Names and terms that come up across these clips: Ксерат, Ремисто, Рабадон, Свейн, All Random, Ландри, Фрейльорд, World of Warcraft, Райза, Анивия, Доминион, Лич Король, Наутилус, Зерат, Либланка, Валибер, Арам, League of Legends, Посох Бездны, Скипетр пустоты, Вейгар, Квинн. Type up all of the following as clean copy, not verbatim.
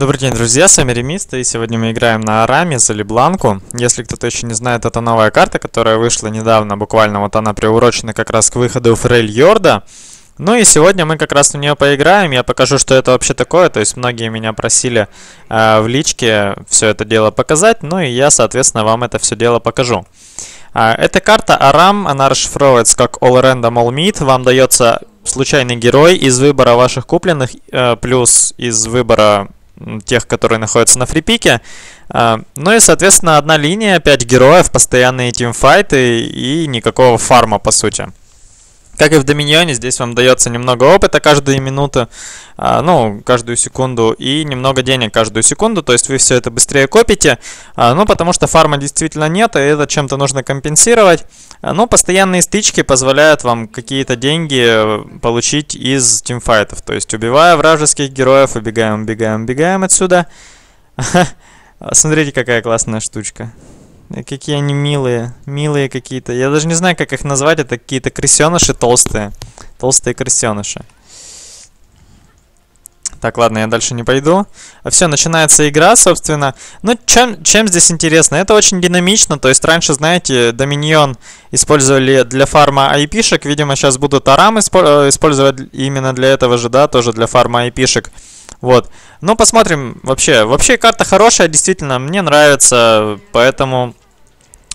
Добрый день, друзья, с вами Ремисто, и сегодня мы играем на Араме за Либланку. Если кто-то еще не знает, это новая карта, которая вышла недавно, буквально вот она приурочена как раз к выходу Фрейльорда. Ну и сегодня мы как раз на нее поиграем, я покажу, что это вообще такое, то есть многие меня просили в личке все это дело показать, ну и я, соответственно, вам это все дело покажу. Эта карта Арам, она расшифровывается как All Random All Meat, вам дается случайный герой из выбора ваших купленных, плюс из выбора тех, которые находятся на фрипике. Ну и, соответственно, одна линия, 5 героев, постоянные тимфайты и никакого фарма, по сути. Как и в Доминионе, здесь вам дается немного опыта каждую минуту, ну, каждую секунду, и немного денег каждую секунду, то есть вы все это быстрее копите, ну, потому что фарма действительно нет, и это чем-то нужно компенсировать. Но постоянные стычки позволяют вам какие-то деньги получить из тимфайтов, то есть убивая вражеских героев, убегаем отсюда. Смотрите, какая классная штучка. Какие они милые, милые какие-то. Я даже не знаю, как их назвать. Это какие-то крысеныши толстые. Толстые крысеныши. Так, ладно, я дальше не пойду. Все, начинается игра, собственно. Ну, чем здесь интересно? Это очень динамично. То есть раньше, знаете, Доминион использовали для фарма айпишек. Видимо, сейчас будут Арам использовать именно для этого же, да, тоже для фарма айпишек. Вот. Ну, посмотрим вообще. Вообще карта хорошая, действительно, мне нравится, поэтому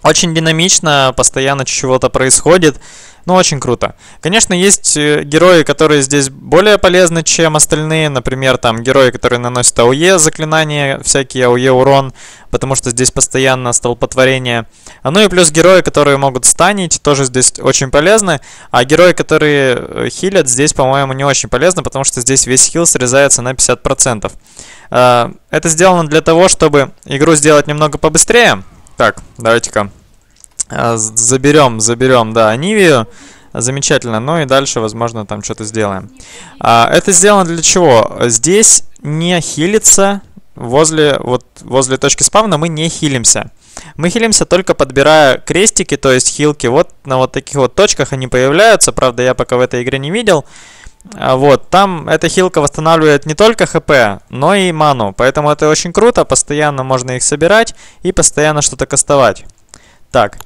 очень динамично, постоянно чего-то происходит. Ну, очень круто. Конечно, есть герои, которые здесь более полезны, чем остальные. Например, там герои, которые наносят АОЕ заклинания, всякие АОЕ урон, потому что здесь постоянно столпотворение. Ну и плюс герои, которые могут станить, тоже здесь очень полезны. А герои, которые хилят, здесь, по-моему, не очень полезно, потому что здесь весь хил срезается на 50%. Это сделано для того, чтобы игру сделать немного побыстрее. Так, давайте-ка. Заберем, да, Анивию. Замечательно. Ну и дальше, возможно, там что-то сделаем. Это сделано для чего? Здесь не хилится. Возле точки спавна мы не хилимся. Мы хилимся только подбирая крестики, то есть хилки. Вот на вот таких вот точках они появляются. Правда, я пока в этой игре не видел. Вот, там эта хилка восстанавливает не только ХП, но и ману. Поэтому это очень круто. Постоянно можно их собирать и постоянно что-то кастовать. Так,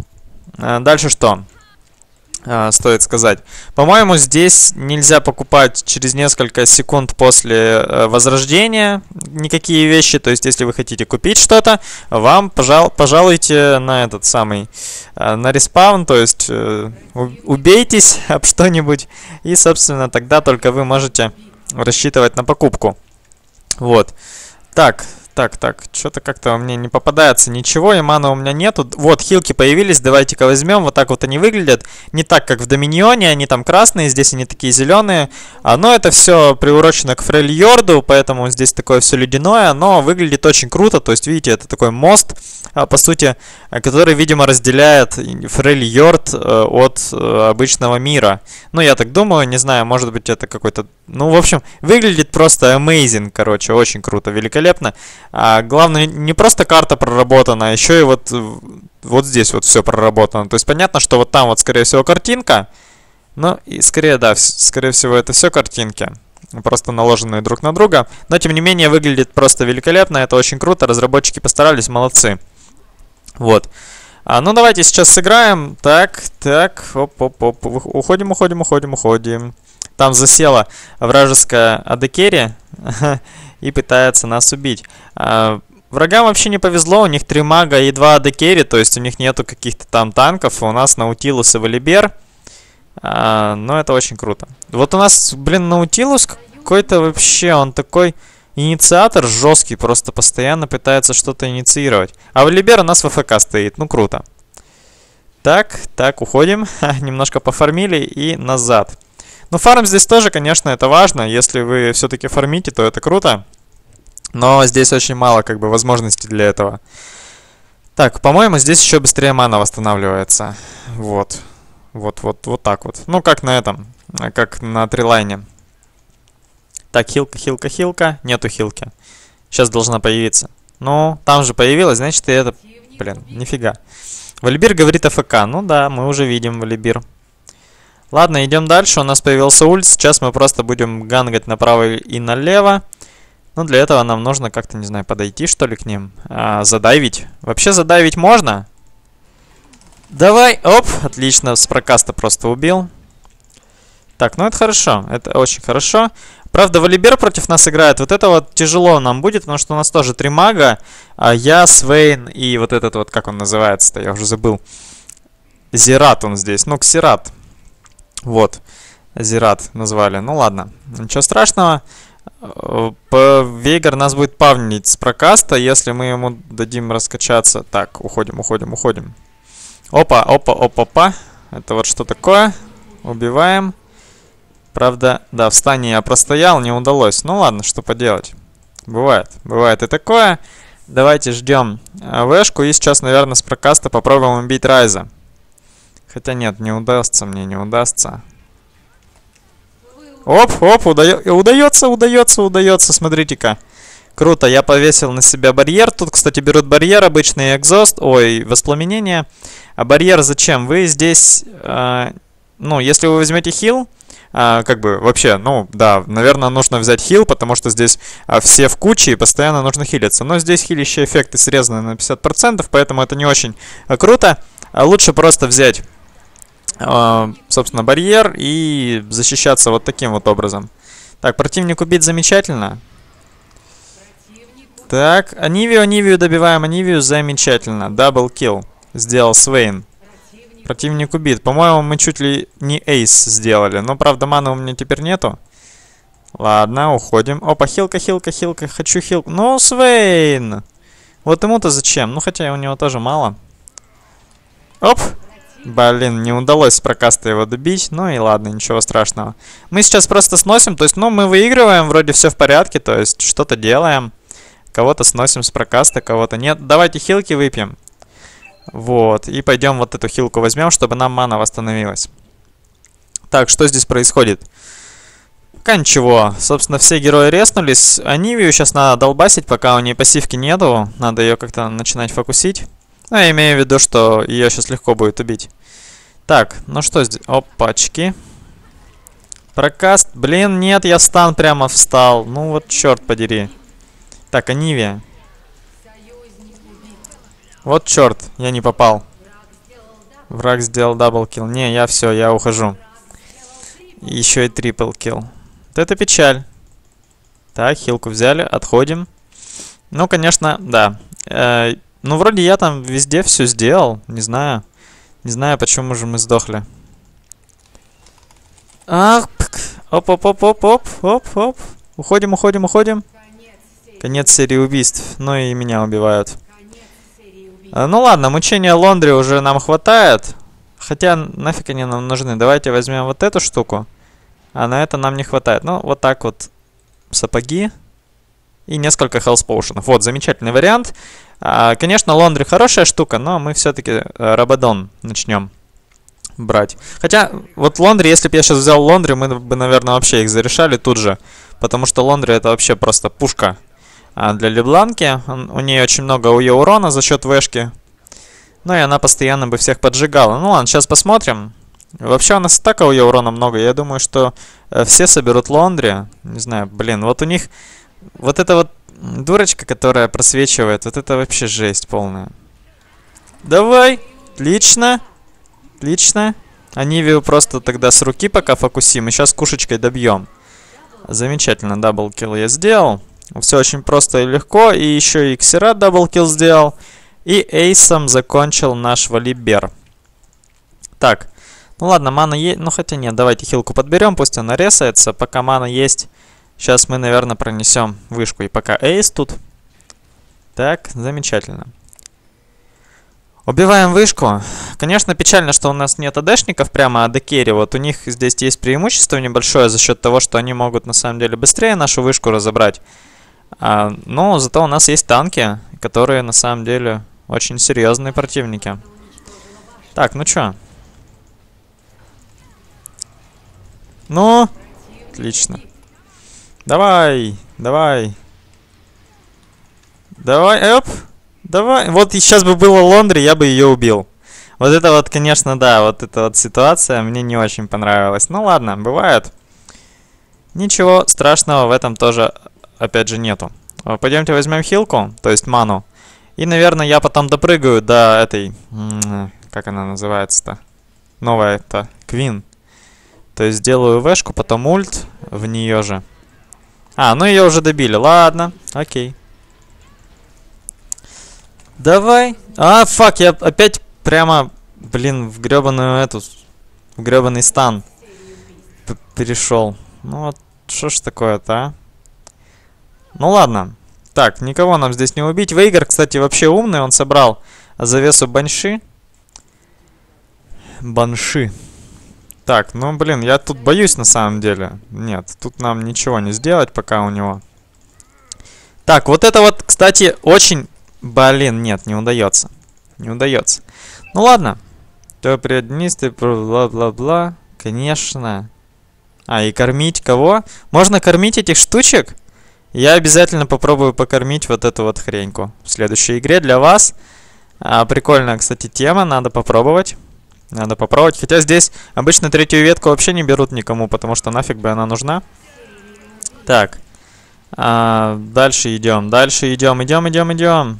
дальше что стоит сказать? По-моему, здесь нельзя покупать через несколько секунд после возрождения никакие вещи. То есть, если вы хотите купить что-то, вам пожалуйте на этот самый, на респаун, то есть убейтесь об что-нибудь, и, собственно, тогда только вы можете рассчитывать на покупку. Вот, так. Так, что-то как-то мне не попадается ничего, и мана у меня нету. Вот, хилки появились, давайте-ка возьмем. Вот так вот они выглядят. Не так, как в Доминионе, они там красные, здесь они такие зеленые. Но это все приурочено к Фрейльорду, поэтому здесь такое все ледяное, но выглядит очень круто. То есть, видите, это такой мост, по сути, который, видимо, разделяет Фрейльорд от обычного мира. Ну, я так думаю, не знаю, может быть, это какой-то... Ну, в общем, выглядит просто amazing, короче, очень круто, великолепно. Главное, не просто карта проработана, еще и вот здесь вот все проработано. То есть понятно, что вот там вот, скорее всего, картинка. Ну, и скорее, да, скорее всего, это все картинки, просто наложенные друг на друга. Но, тем не менее, выглядит просто великолепно, это очень круто, разработчики постарались, молодцы. Вот. Ну, давайте сейчас сыграем. Так, оп. Уходим. Там засела вражеская адекерия и пытается нас убить. Врагам вообще не повезло, у них 3 мага и 2 адекери, то есть у них нету каких-то там танков, у нас Наутилус и Валибер. Но это очень круто. Вот у нас, блин, Наутилус какой-то вообще, он такой инициатор жесткий, просто постоянно пытается что-то инициировать. А Валибер у нас в АФК стоит, ну круто. Так, уходим, немножко пофармили и назад. Но фарм здесь тоже, конечно, это важно. Если вы все-таки фармите, то это круто. Но здесь очень мало, как бы, возможностей для этого. Так, по-моему, здесь еще быстрее мана восстанавливается. Вот так вот. Ну, как на этом, как на трилайне. Так, хилка. Нету хилки. Сейчас должна появиться. Ну, там же появилась, значит, и это... Блин, нифига. Валибир говорит АФК. Ну да, мы уже видим Валибир. Ладно, идем дальше. У нас появился ульт. Сейчас мы просто будем гангать направо и налево. Но для этого нам нужно как-то, не знаю, подойти, что ли, к ним. Задайвить. Вообще задайвить можно. Давай. Оп, отлично. С прокаста просто убил. Так, ну это хорошо. Это очень хорошо. Правда, Валибер против нас играет. Вот это вот тяжело нам будет, потому что у нас тоже три мага. Я, Свейн и вот этот вот, как он называется-то, я уже забыл. Зерат он здесь. Ну, Ксерат. Вот. Зерат назвали. Ну ладно. Ничего страшного. Вейгар нас будет павнить с прокаста, если мы ему дадим раскачаться. Так, уходим, уходим, уходим. Опа, опа, опа, опа. Это вот что такое? Убиваем. Правда, да, в стане я простоял, не удалось. Ну ладно, что поделать. Бывает, бывает и такое. Давайте ждем Вэшку. И сейчас, наверное, с прокаста попробуем убить Райза. Хотя нет, не удастся, мне не удастся. Оп, оп, удается, удается, удается, смотрите-ка. Круто, я повесил на себя барьер. Тут, кстати, берут барьер, обычный экзост. Ой, воспламенение. А барьер зачем? Вы здесь, ну, если вы возьмете хил, как бы вообще, ну, да, наверное, нужно взять хил, потому что здесь все в куче и постоянно нужно хилиться. Но здесь хилища эффекты срезаны на 50%, поэтому это не очень круто. Лучше просто взять... собственно, барьер и защищаться вот таким вот образом. Так, противник убит замечательно. Так, Анивию, Анивию добиваем, Анивию замечательно. Даблкил сделал Свейн. Противник убит. По-моему, мы чуть ли не эйс сделали. Но, правда, маны у меня теперь нету. Ладно, уходим. Опа, хилка, хилка, хилка. Хочу хилку. Ну, Свейн! Вот ему-то зачем? Ну, хотя у него тоже мало. Оп! Блин, не удалось с прокаста его добить. Ну и ладно, ничего страшного. Мы сейчас просто сносим, то есть, ну, мы выигрываем, вроде все в порядке, то есть, что-то делаем. Кого-то сносим с прокаста, кого-то нет. Давайте хилки выпьем. Вот, и пойдем вот эту хилку возьмем, чтобы нам мана восстановилась. Так, что здесь происходит? Пока ничего. Собственно, все герои реснулись. Анивию сейчас надо долбасить, пока у нее пассивки нету. Надо ее как-то начинать фокусить. Ну, я имею в виду, что ее сейчас легко будет убить. Так, ну что здесь? Опачки. Прокаст. Блин, нет, я в стан прямо встал. Ну вот, черт подери. Так, Анивия. Вот черт, я не попал. Враг сделал даблкил. Не, я все, я ухожу. Еще и триплкил. Вот это печаль. Так, хилку взяли, отходим. Ну, конечно, да. Ну, вроде я там везде все сделал. Не знаю. Не знаю, почему же мы сдохли. Ах, оп-оп-оп-оп-оп-оп-оп. Уходим, уходим, уходим. Конец серии убийств. Ну и меня убивают. Ну ладно, мучения Ландри уже нам хватает. Хотя нафиг они нам нужны. Давайте возьмем вот эту штуку. А на это нам не хватает. Ну, вот так вот. Сапоги. И несколько health potion'ов. Вот, замечательный вариант. Конечно, Ландри хорошая штука, но мы все-таки Рабадон начнем брать. Хотя, вот Ландри, если бы я сейчас взял Ландри, мы бы, наверное, вообще их зарешали тут же. Потому что Ландри это вообще просто пушка для Либланки. У нее очень много ее урона за счет вэшки. Ну и она постоянно бы всех поджигала. Ну ладно, сейчас посмотрим. Вообще у нас и так у ее урона много. Я думаю, что все соберут Ландри. Не знаю, блин, вот у них... Вот эта вот дурочка, которая просвечивает, вот это вообще жесть полная. Давай! Отлично! Отлично! Анивию просто тогда с руки пока фокусим, и сейчас кушечкой добьем. Замечательно, даблкил я сделал. Все очень просто и легко, и еще и Ксерат даблкил сделал. И эйсом закончил наш Валибер. Так, ну ладно, мана есть, ну хотя нет, давайте хилку подберем, пусть она ресается, пока мана есть... Сейчас мы, наверное, пронесем вышку. И пока эйс тут. Так, замечательно. Убиваем вышку. Конечно, печально, что у нас нет АДшников прямо, АД-керри. Вот у них здесь есть преимущество небольшое за счет того, что они могут, на самом деле, быстрее нашу вышку разобрать. Но зато у нас есть танки, которые, на самом деле, очень серьезные противники. Так, ну чё? Ну, отлично. Давай, давай. Давай, оп. Давай. Вот сейчас бы было Ландри, я бы ее убил. Вот это вот, конечно, да, вот эта вот ситуация мне не очень понравилась. Ну ладно, бывает. Ничего страшного в этом тоже опять же, нету. Пойдемте возьмем хилку, то есть ману. И, наверное, я потом допрыгаю до этой... Как она называется-то? Новая-то. Квинн. То есть делаю вэшку, потом ульт в нее же. А, ну ее уже добили. Ладно, окей. Давай. А, фак, я опять прямо, блин, в гребаную эту... В гребаный стан перешел. Ну вот, что ж такое-то, а? Ну ладно. Так, никого нам здесь не убить. Вейгар, кстати, вообще умный. Он собрал завесу Банши. Так, ну блин, я тут боюсь на самом деле. Нет, тут нам ничего не сделать пока у него. Так, вот это вот, кстати, очень... Блин, нет, не удается. Не удается. Ну ладно. То приоднистый, бла-бла-бла. Конечно. А, и кормить кого? Можно кормить этих штучек? Я обязательно попробую покормить вот эту вот хреньку в следующей игре для вас. Прикольная, кстати, тема. Надо попробовать. Надо попробовать. Хотя здесь обычно третью ветку вообще не берут никому, потому что нафиг бы она нужна. Так. Дальше идем. Идем.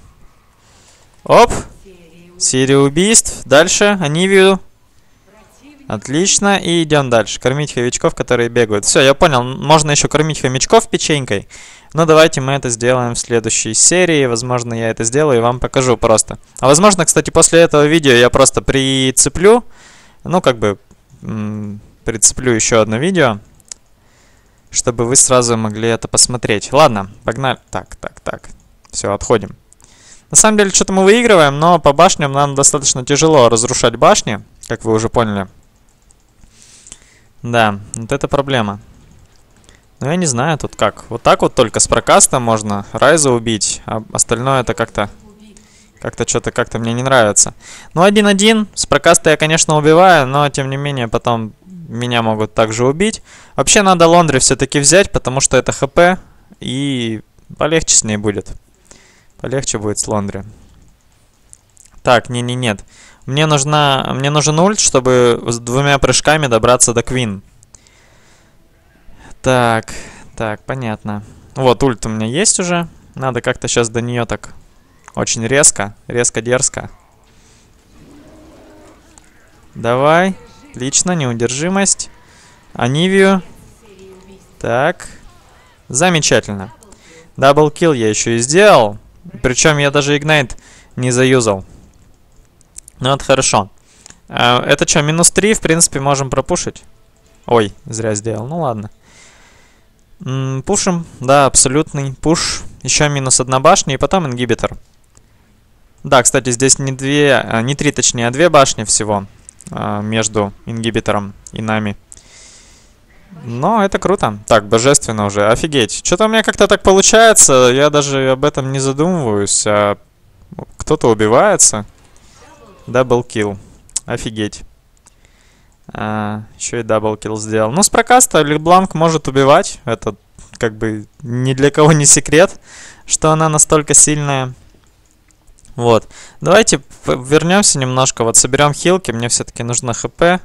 Оп. Серия убийств. Дальше. Анивию. Отлично, и идем дальше. Кормить хомячков, которые бегают. Все, я понял, можно еще кормить хомячков печенькой. Но давайте мы это сделаем в следующей серии. Возможно, я это сделаю и вам покажу просто. А возможно, кстати, после этого видео я просто прицеплю. Ну, как бы, прицеплю еще одно видео. Чтобы вы сразу могли это посмотреть. Ладно, погнали. Так. Все, отходим. На самом деле, что-то мы выигрываем, но по башням нам достаточно тяжело разрушать башни. Как вы уже поняли. Да, вот это проблема. Но я не знаю тут как. Вот так вот только с прокаста можно Райза убить, а остальное это как-то... Как-то мне не нравится. Ну, 1-1. С прокаста я, конечно, убиваю, но, тем не менее, потом меня могут также убить. Вообще, надо Ландри все-таки взять, потому что это ХП, и полегче с ней будет. Полегче будет с Ландри. Так, нет. Мне нужен ульт, чтобы с двумя прыжками добраться до Квинн. Так, понятно. Вот, ульт у меня есть уже. Надо как-то сейчас до нее так очень резко-дерзко. Давай. Отлично, неудержимость. Анивию. Так. Замечательно. Даблкил я еще и сделал. Причем я даже игнайт не заюзал. Ну, это хорошо. Это что, минус 3, в принципе, можем пропушить? Ой, зря сделал. Ну, ладно. Пушим. Да, абсолютный пуш. Еще минус 1 башня и потом ингибитор. Да, кстати, здесь не три, а две башни всего между ингибитором и нами. Но это круто. Так, божественно уже. Офигеть. Что-то у меня как-то так получается. Я даже об этом не задумываюсь. А кто-то убивается. Даблкил. Офигеть. Еще и даблкил сделал. Ну, с прокаста Либланка может убивать. Это как бы ни для кого не секрет, что она настолько сильная. Вот. Давайте вернемся немножко. Вот соберем хилки. Мне все-таки нужно ХП.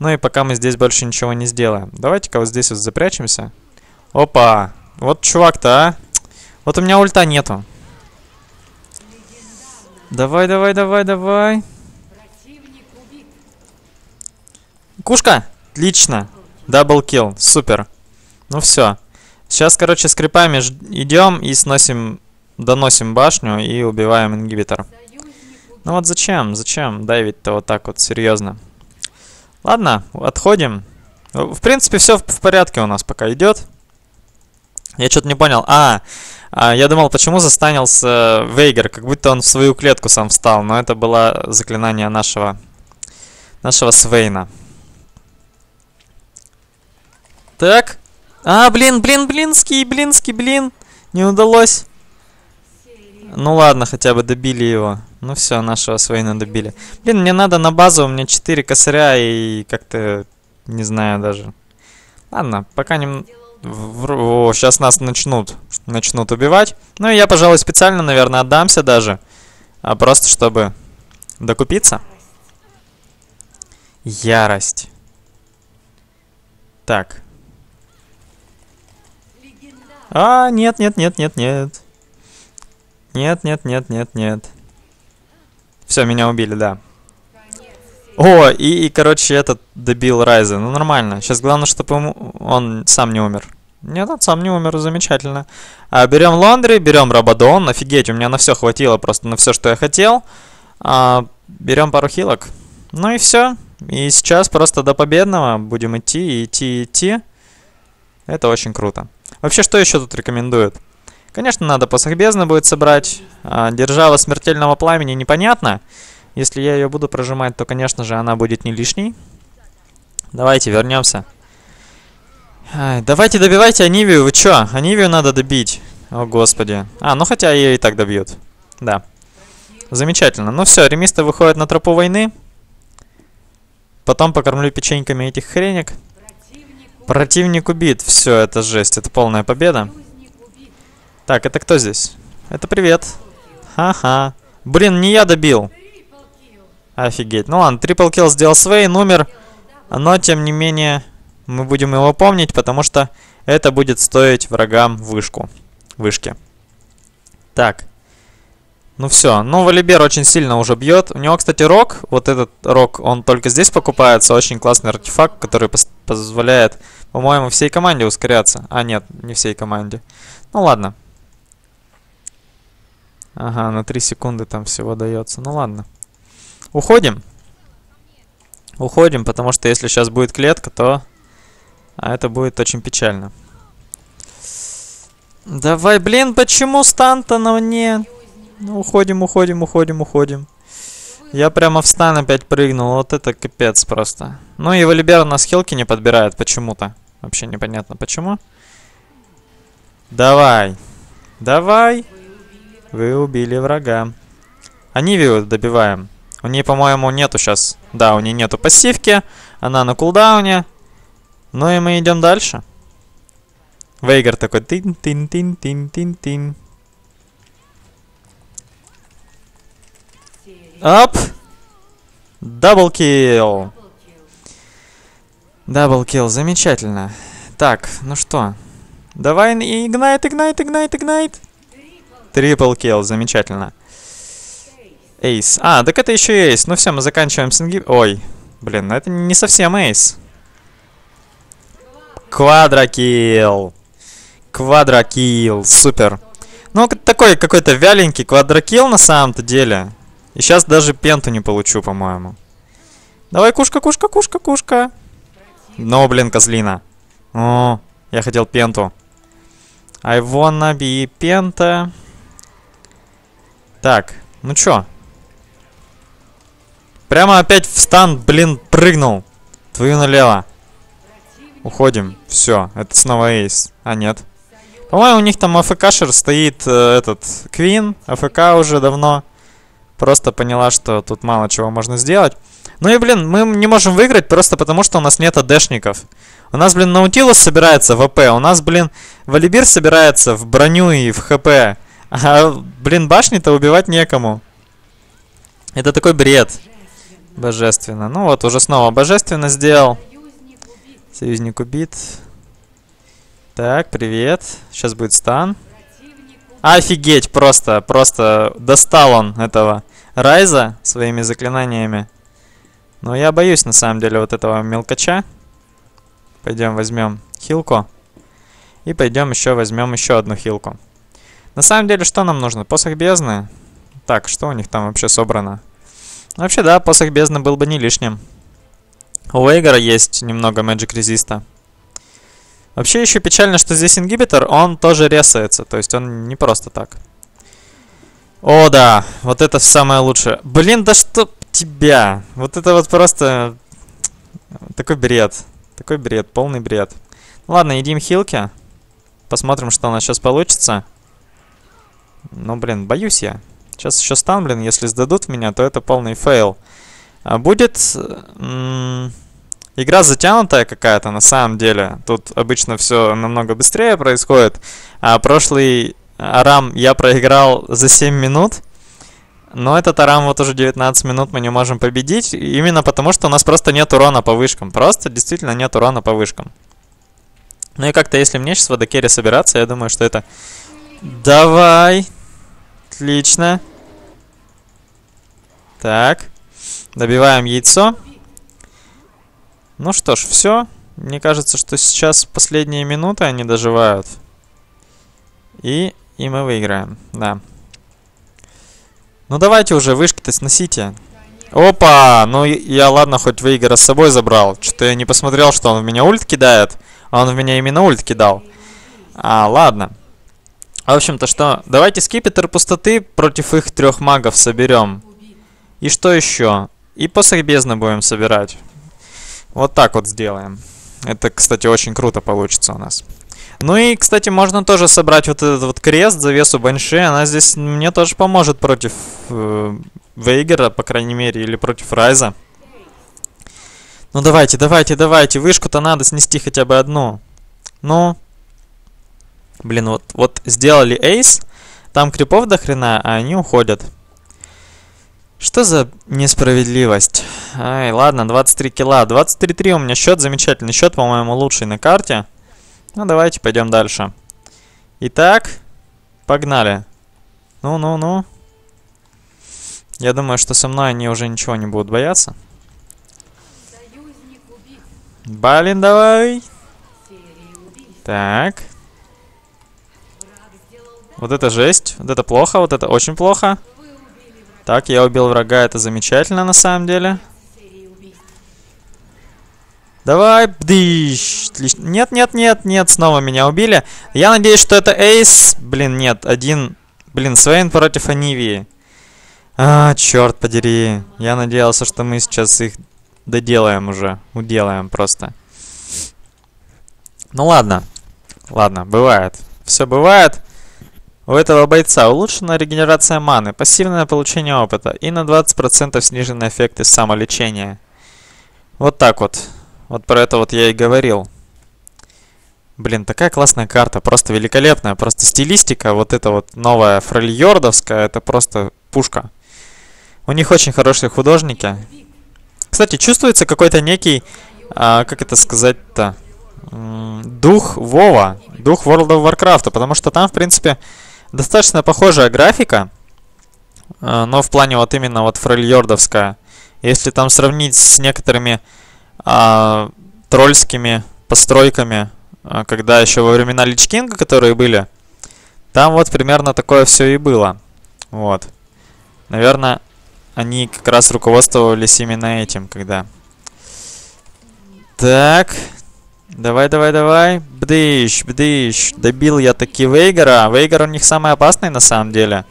Ну и пока мы здесь больше ничего не сделаем. Давайте-ка вот здесь вот запрячемся. Опа. Вот чувак-то, а. Вот у меня ульта нету. Давай. Кушка! Отлично. Даблкил. Супер. Ну все. Сейчас, короче, с крипами идем и сносим, доносим башню и убиваем ингибитор. Ну вот зачем? Зачем дайвить-то вот так вот? Серьезно. Ладно, отходим. В принципе, все в порядке у нас пока идет. Я что-то не понял. Я думал, почему застанился Вейгар, как будто он в свою клетку сам встал. Но это было заклинание нашего Свейна. Так. Блин. Не удалось. Ну ладно, хотя бы добили его. Ну все, нашего Свейна добили. Блин, мне надо на базу, у меня 4 косаря и как-то... Не знаю даже. Ладно, пока не... Сейчас нас начнут убивать. Ну и я, пожалуй, специально, наверное, отдамся даже. Просто чтобы докупиться. Ярость. Так. А, нет. Нет. Все, меня убили, да. О, и короче, этот добил Райза. Ну, нормально. Сейчас главное, чтобы он сам не умер. Нет, он сам не умер, замечательно. А, берем Ландри, берем Рабадон. Офигеть, у меня на все хватило, просто на все, что я хотел. А, берем пару хилок. Ну и все. И сейчас просто до победного будем идти. Это очень круто. Вообще, что еще тут рекомендуют? Конечно, надо посох бездны будет собрать. А, держава смертельного пламени непонятно. Если я ее буду прожимать, то, конечно же, она будет не лишней. Давайте вернемся. Ай, давайте добивайте Анивию. Вы че? Анивию надо добить. О, господи. А, ну хотя ее и так добьют. Да. Замечательно. Ну все, Ремисто выходит на тропу войны. Потом покормлю печеньками этих хренек. Противник убит. Все, это жесть. Это полная победа. Так, это кто здесь? Это привет. Ха-ха. Блин, не я добил. Офигеть. Ну ладно, трипл килл сделал Свейн, умер. Но, тем не менее, мы будем его помнить, потому что это будет стоить врагам вышки. Так. Ну все. Ну, Валибер очень сильно уже бьет. У него, кстати, рок. Вот этот рок, он только здесь покупается. Очень классный артефакт, который позволяет, по-моему, всей команде ускоряться. А, нет, не всей команде. Ну ладно. Ага, на 3 секунды там всего дается. Ну ладно. Уходим. Уходим, потому что если сейчас будет клетка, то... А это будет очень печально. Давай, блин, почему стан-то на мне? Ну, уходим. Я прямо в стан опять прыгнул. Вот это капец просто. Ну и Валибер у нас хилки не подбирает почему-то. Вообще непонятно почему. Давай. Давай. Вы убили врага. Анивию добиваем. У нее, по-моему, нету сейчас. Да, у нее нету пассивки. Она на кулдауне. Ну и мы идем дальше. Вейгар такой тин-тин-тин-тин-тин-тин. Оп! Даблкилл. Даблкилл, замечательно. Так, ну что? Давай, игнайт. Трипл килл, замечательно. Эйс. А, так это еще и эйс. Ну все, мы заканчиваем с ингиб... Ой, блин, это не совсем эйс. Квадрокилл. Квадрокилл, супер. Ну, такой какой-то вяленький квадрокилл на самом-то деле. И сейчас даже пенту не получу, по-моему. Давай, кушка. Ну, блин, козлина. О, я хотел пенту. I wanna be пента. Так, ну чё? Прямо опять в стан, блин, прыгнул. Твою налево. Уходим. Все, это снова эйс. А, нет. По-моему, у них там АФКшер стоит, этот, Квинн. АФК уже давно. Просто поняла, что тут мало чего можно сделать. Ну и, блин, мы не можем выиграть просто потому, что у нас нет АДшников. У нас, блин, Наутилус собирается в АП. У нас, блин, Валибер собирается в броню и в ХП. А, блин, башни-то убивать некому. Это такой бред. Божественно. Ну вот, уже снова божественно сделал. Союзник убит. Так, привет. Сейчас будет стан. Офигеть, просто достал он этого Райза своими заклинаниями. Но я боюсь, на самом деле, вот этого мелкача. Пойдем возьмем хилку. И пойдем еще возьмем еще одну хилку. На самом деле, что нам нужно? Посох бездны. Так, что у них там вообще собрано? Вообще, да, посох бездны был бы не лишним. У Вейгара есть немного Magic резиста. Вообще еще печально, что здесь ингибитор, он тоже ресается. То есть он не просто так. О, да, вот это самое лучшее. Блин, да чтоб тебя. Вот это вот просто... Такой бред. Такой бред, полный бред. Ладно, едим хилки. Посмотрим, что у нас сейчас получится. Ну, блин, боюсь я. Сейчас еще стан, блин, если сдадут меня, то это полный фейл. А будет... Игра затянутая какая-то, на самом деле. Тут обычно все намного быстрее происходит. А прошлый Арам я проиграл за 7 минут. Но этот Арам вот уже 19 минут мы не можем победить. Именно потому, что у нас просто нет урона по вышкам. Просто действительно нет урона по вышкам. Ну и как-то, если мне сейчас в адекере собираться, я думаю, что это... Давай! Отлично. Так. Добиваем яйцо. Ну что ж, все. Мне кажется, что сейчас последние минуты они доживают. И мы выиграем. Да. Ну давайте уже, вышки-то сносите. Опа! Ну я, ладно, хоть Вейгара с собой забрал. Что-то я не посмотрел, что он в меня ульт кидает. А он в меня именно ульт кидал. А, ладно. В общем-то что? Давайте скипетр пустоты против их трех магов соберем. И что еще? И посох бездны будем собирать. Вот так вот сделаем. Это, кстати, очень круто получится у нас. Ну и, кстати, можно тоже собрать вот этот вот крест, завесу Банши. Она здесь мне тоже поможет против Вейгара, по крайней мере, или против Райза. Ну давайте, давайте, давайте. Вышку-то надо снести хотя бы одну. Ну. Блин, вот сделали эйс. Там крипов до хрена, а они уходят. Что за несправедливость? Ай, ладно, 23 килла. 23-3 у меня счет, замечательный счет, по-моему, лучший на карте. Ну, давайте пойдем дальше. Итак, погнали. Ну. Я думаю, что со мной они уже ничего не будут бояться. Блин, давай. Так. Вот это жесть. Вот это плохо, вот это очень плохо. Так, я убил врага, это замечательно на самом деле. Давай, бдыщ. Нет, нет, нет, нет, снова меня убили. Я надеюсь, что это эйс. Блин, нет, один... Блин, Свейн против Анивии. А, черт подери. Я надеялся, что мы сейчас их доделаем уже. Уделаем просто. Ну ладно. Ладно, бывает. Все бывает. У этого бойца улучшена регенерация маны, пассивное получение опыта и на 20% снижены эффекты самолечения. Вот так вот. Вот про это вот я и говорил. Блин, такая классная карта, просто великолепная, просто стилистика, вот эта вот новая фрейльордовская, это просто пушка. У них очень хорошие художники. Кстати, чувствуется какой-то некий, как это сказать-то, дух Вова, дух World of Warcraft, потому что там, в принципе, достаточно похожая графика, но в плане вот именно вот фрейльордовская. Если там сравнить с некоторыми... трольскими постройками, когда еще во времена Лич Кинга, которые были, там вот примерно такое все и было. Вот. Наверное, они как раз руководствовались именно этим, когда... Так. Давай, давай, давай. Бдыщ, бдыщ. Добил я таки Вейгара. Вейгар у них самый опасный на самом деле.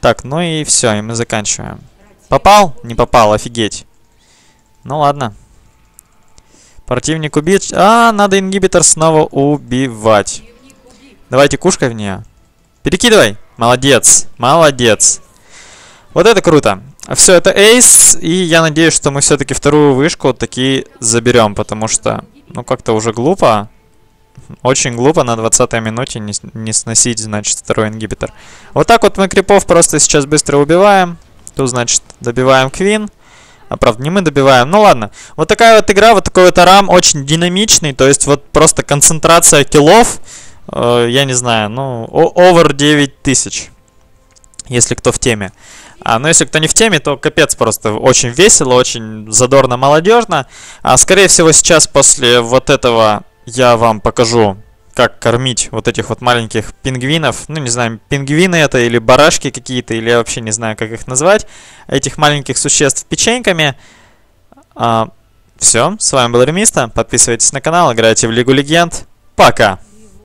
Так, ну и все, и мы заканчиваем. Попал? Не попал, офигеть. Ну ладно. Противник убит. А, надо ингибитор снова убивать. Давайте кушкой в нее. Перекидывай. Молодец. Молодец. Вот это круто. Все, это эйс. И я надеюсь, что мы все-таки вторую вышку таки заберем. Потому что, ну, как-то уже глупо. Очень глупо на 20-й минуте не сносить, значит, второй ингибитор. Вот так вот мы крипов просто сейчас быстро убиваем. Тут, значит, добиваем Квинн. А правда, не мы добиваем. Ну ладно. Вот такая вот игра, вот такой вот Арам, очень динамичный. То есть вот просто концентрация киллов, я не знаю, ну, over 9000. Если кто в теме. А, ну, если кто не в теме, то капец просто. Очень весело, очень задорно, молодежно. А скорее всего сейчас после вот этого я вам покажу, как кормить вот этих вот маленьких пингвинов. Ну, не знаю, пингвины это или барашки какие-то, или я вообще не знаю, как их назвать. Этих маленьких существ печеньками. Все, с вами был Ремисто. Подписывайтесь на канал, играйте в Лигу Легенд. Пока!